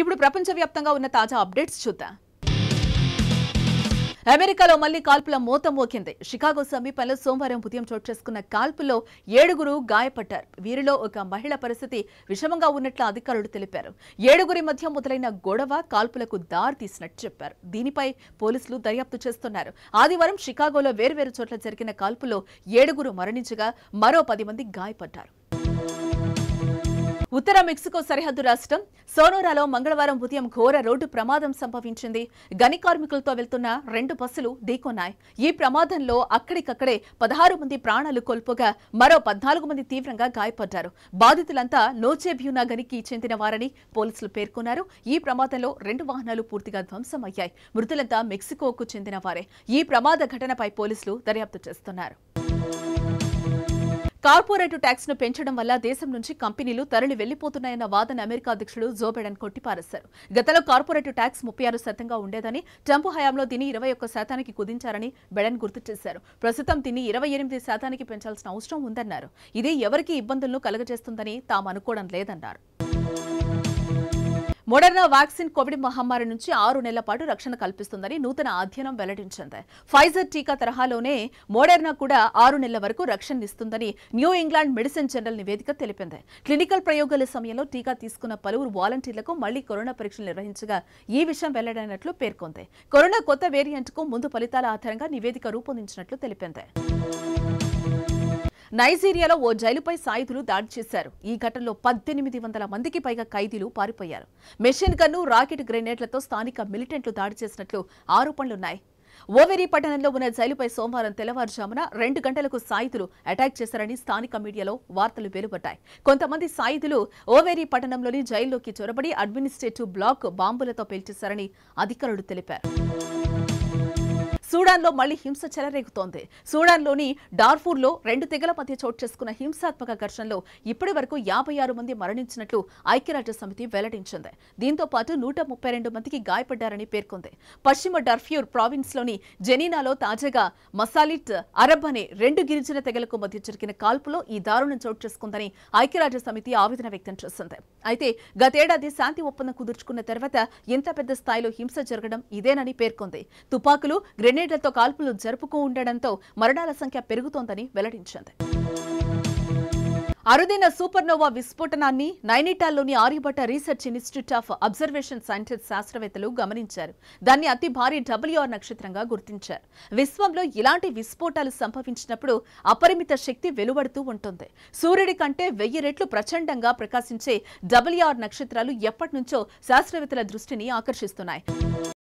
ఇప్పుడు ప్రపంచవ్యాప్తంగా ఉన్న తాజా అప్డేట్స్ చూద్దాం. అమెరికాలో మళ్లీ కాల్పుల మోత మోగింది. షికాగో సమీపంలో సోమవారం ఉదయం చోటు చేసుకున్న కాల్పుల్లో 7 గాయపడ్డారు. వీరిలో ఒక మహిళ పరిస్థితి విషమంగా ఉన్నట్లు అధికారులు తెలిపారు. 7 మధ్య మొదలైన గొడవ కాల్పులకు దారితీసినట్టు చెప్పారు. దీనిపై పోలీసులు దర్యాప్తు చేస్తున్నారు. ఆదివారం షికాగోలో వేర్వేరు చోట్ల జరిగిన కాల్పుల్లో 7 మరణించగా మరో 10 మంది గాయపడ్డారు. ఉత్తర మెక్సికో సరిహద్దు రాష్ట్రం సోనోరాలో మంగళవారం ఉదయం ఘోర రోడ్డు ప్రమాదం సంభవించింది. గని కార్మికులతో వెళ్తున్న 2 బస్సులు ఢీకొన్నాయి. ఈ ప్రమాదంలో అక్కడికక్కడే 16 మంది ప్రాణాలు కోల్పోగా మరో 14 మంది తీవ్రంగా గాయపడ్డారు. బాధితులంతా నోచేబ్యూనా గనికి చెందిన వారని పోలీసులు పేర్కొన్నారు. ఈ ప్రమాదంలో 2 వాహనాలు పూర్తిగా ధ్వంసమయ్యాయి. మృతులంతా మెక్సికోకు చెందిన వారే. ఈ ప్రమాద ఘటనపై పోలీసులు దర్యాప్తు చేస్తున్నారు. కార్పొరేట్ ట్యాక్స్ ను పెంచడం వల్ల దేశం నుంచి కంపెనీలు తరలి వెళ్లిపోతున్నాయన్న వాదన అమెరికా అధ్యక్షుడు జో బైడెన్ కొట్టిపారేశారు. గతంలో కార్పొరేట్ ట్యాక్స్ 36% ఉండేదని, ట్రంప్ హయాంలో దీన్ని 21% కుదించారని బైడెన్ గుర్తు చేశారు. ప్రస్తుతం దీన్ని 28% పెంచాల్సిన అవసరం ఉందన్నారు. ఇది ఎవరికి ఇబ్బందులను కలగజేస్తుందని తాము అనుకోవడం లేదన్నారు. మోడర్నా వ్యాక్సిన్ కోవిడ్ మహమ్మారి నుంచి 6 నెలల పాటు రక్షణ కల్పిస్తుందని నూతన అధ్యయనం వెల్లడించింది. ఫైజర్ టీకా తరహాలోనే మోడర్నా కూడా 6 నెలల వరకు రక్షణ ఇస్తుందని న్యూ ఇంగ్లాండ్ మెడిసిన్ జనరల్ నివేదిక తెలిపింది. క్లినికల్ ప్రయోగాల సమయంలో టీకా తీసుకున్న పలువురు వాలంటీర్లకు మళ్లీ కరోనా పరీక్షలు నిర్వహించగా ఈ విషయం వెల్లడైనట్లు పేర్కొంది. కరోనా కొత్త వేరియంట్కు ముందు ఫలితాల ఆధారంగా నివేదిక రూపొందించినట్లు తెలిపింది. నైజీరియాలో ఓ జైలుపై సాయుధులు దాడి చేశారు. ఈ ఘటనలో 1800 మందికి పైగా ఖైదీలు పారిపోయారు. మెషిన్ గన్ను, రాకెట్ గ్రెనేడ్లతో స్థానిక మిలిటెంట్లు దాడి చేసినట్లు ఆరోపణలున్నాయి. ఓవెరీ పట్టణంలో ఉన్న జైలుపై సోమవారం తెల్లవారుజామున 2 గంటలకు సాయుధులు అటాక్ చేశారని స్థానిక మీడియాలో వార్తలు వెలువడ్డాయి. కొంతమంది సాయుధులు ఓవెరీ పట్టణంలోని జైల్లోకి చొరబడి అడ్మినిస్ట్రేటివ్ బ్లాక్ బాంబులతో పేల్చేశారని అధికారులు తెలిపారు. సూడాన్లో మళ్లీ హింస చెలరేగుతోంది. సూడాన్లోని డార్ఫూర్లో 2 తెగల మధ్య చోటు చేసుకున్న హింసాత్మక ఘర్షణలో ఇప్పటి వరకు 56 మంది మరణించినట్లు ఐక్యరాజ్య సమితి వెల్లడించింది. దీంతో పాటు 132 మందికి గాయపడ్డారని పేర్కొంది. పశ్చిమ డార్ఫూర్ ప్రావిన్స్లోని జెనీనాలో తాజాగా మసాలిట్ అరబ్ అనే 2 గిరిజన తెగలకు మధ్య జరిగిన కాల్పులో ఈ దారుణం చోటు చేసుకుందని ఐక్యరాజ్య సమితి ఆవేదన వ్యక్తం చేసింది. అయితే గతేడాది శాంతి ఒప్పందం కుదుర్చుకున్న తర్వాత ఇంత పెద్ద స్థాయిలో హింస జరగడం ఇదేనని పేర్కొంది. తుపాకులు, గ్రెనేడ్లతో కాల్పులు జరుపుకు ఉండడంతో మరణాల సంఖ్య పెరుగుతోందని వెల్లడించింది. అరుదైన సూపర్నోవా విస్ఫోటనాన్ని నైనిటాల్లోని Aryabhatta research institute of observation scientist శాస్త్రవేత్తలు గమనించారు. దాన్ని అతి భారీ WR నక్షత్రంగా గుర్తించారు. విశ్వంలో ఇలాంటి విస్ఫోటాలు సంభవించినప్పుడు అపరిమిత శక్తి వెలువడుతూ ఉంటుంది. సూర్యుడి కంటే 1000 రెట్లు ప్రచండంగా ప్రకాశించే WR నక్షత్రాలు ఎప్పటి నుంచో శాస్త్రవేత్తల దృష్టిని ఆకర్షిస్తున్నాయి.